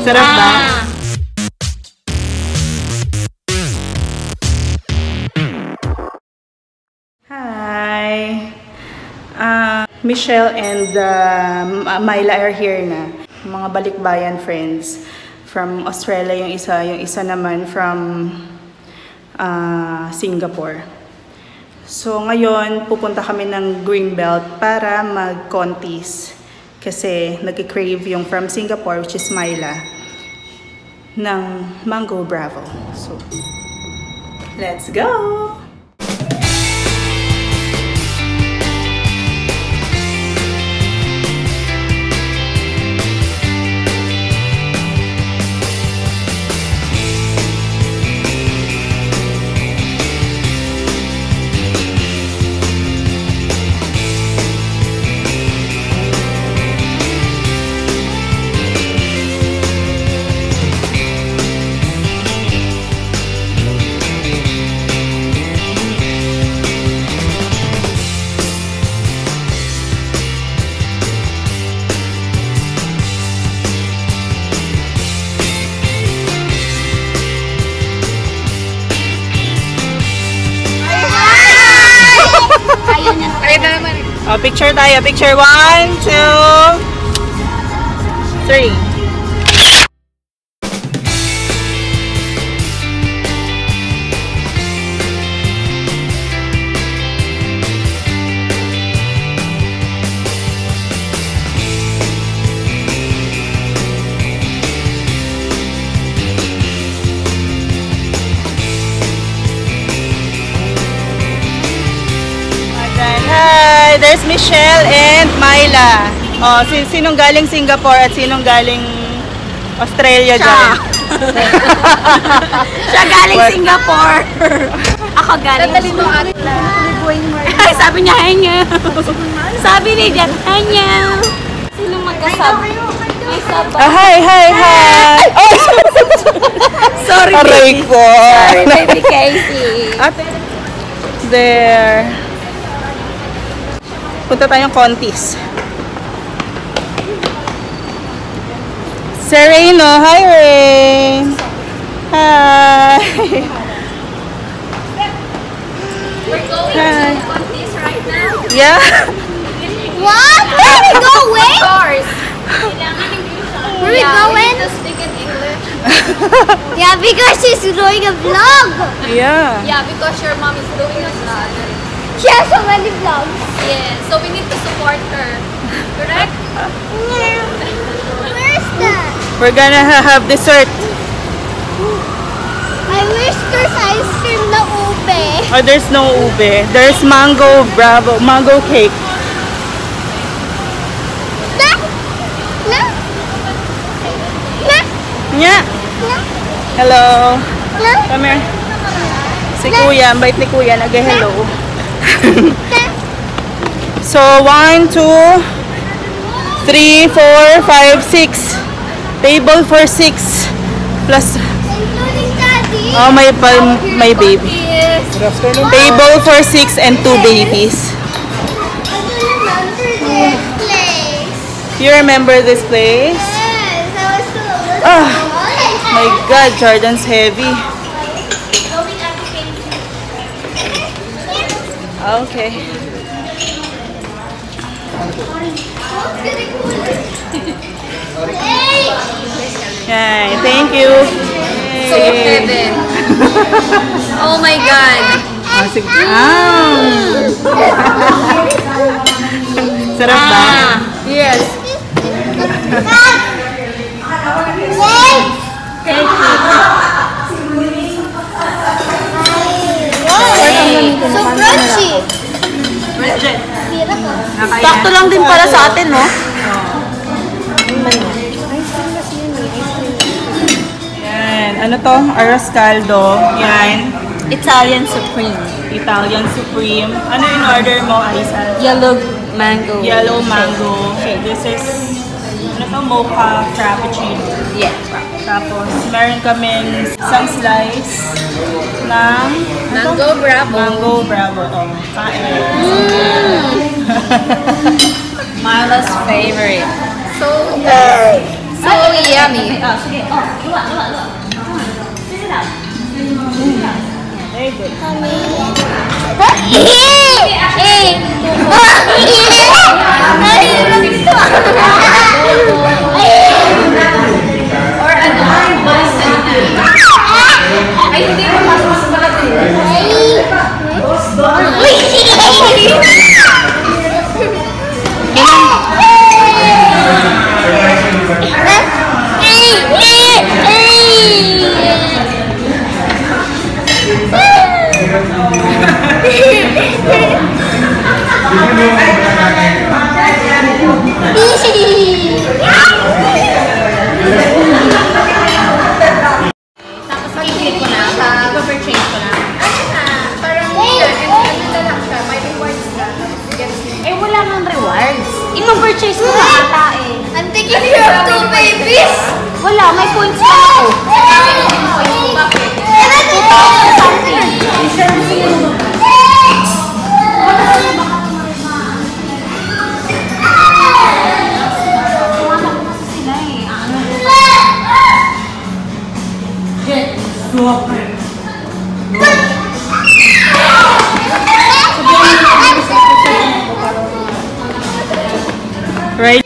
Sarap ba? Hi! Michelle and Myla are here na. Mga Balikbayan friends. From Australia yung isa naman from Singapore. So ngayon pupunta kami ng Greenbelt para mag Conti's kasi nagki-crave yung from Singapore which is Myla ng Mango Bravo. So let's go. Oh, picture tayo. Picture 1, 2, 3. There's Michelle and Myla. Oh, sinong galing Singapore at sinong galing Australia dyan? Siya galing What? Singapore. Ako galing Australia. Sabi niya, hanya. Sabi ni Jan, hanya. Sinong magkasabi? May sabay. Hi. Oh, sorry, baby. Sorry, baby Casey. Up there. Punta tayong Conti's. Serena, hi Rain! Hi! We're going to Conti's right now? Yeah? What? Where are we going? Of course! Where are we going? We need to speak in English. Yeah, because she's doing a vlog! Yeah. Yeah, because your mom is doing a vlog. She has so many vlogs. Yes, so we need to support her. Correct? Yeah. Where's that? We're gonna have dessert. I wish there's ice cream na ube. Oh, there's no ube. There's mango bravo, mango cake. Yeah. Hello. Come here. Si Kuya, bait ni Kuya, nag-hello. So 1, 2, 3, 4, 5, 6 table for 6 plus including daddy. Oh, my baby. Table for 6 and 2 babies. You remember this place? Yes, I was so old. Oh my God, Jordan's heavy. Okay. Yay, thank you. So heaven. Oh my God. Sarap ba? Yes. So crunchy. Sakto lang din pala sa atin, no? Yan. Ano to? Arroz caldo. Yan. Italian supreme. Italian supreme. Ano yung order mo, Alisa? Yellow mango. Yellow mango. Okay, this is, ano to? Mocha frappuccino. Yeah. Tapos, meron kaming isang slice ng Mango Bravo. Mango Bravo. Oh, kain. Marla's favorite. So yummy. So yummy. Very good. Purchase ko na ata eh. Auntie, can you have 2 babies? Wala, may points pa ako. Right?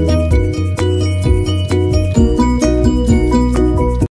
Bye.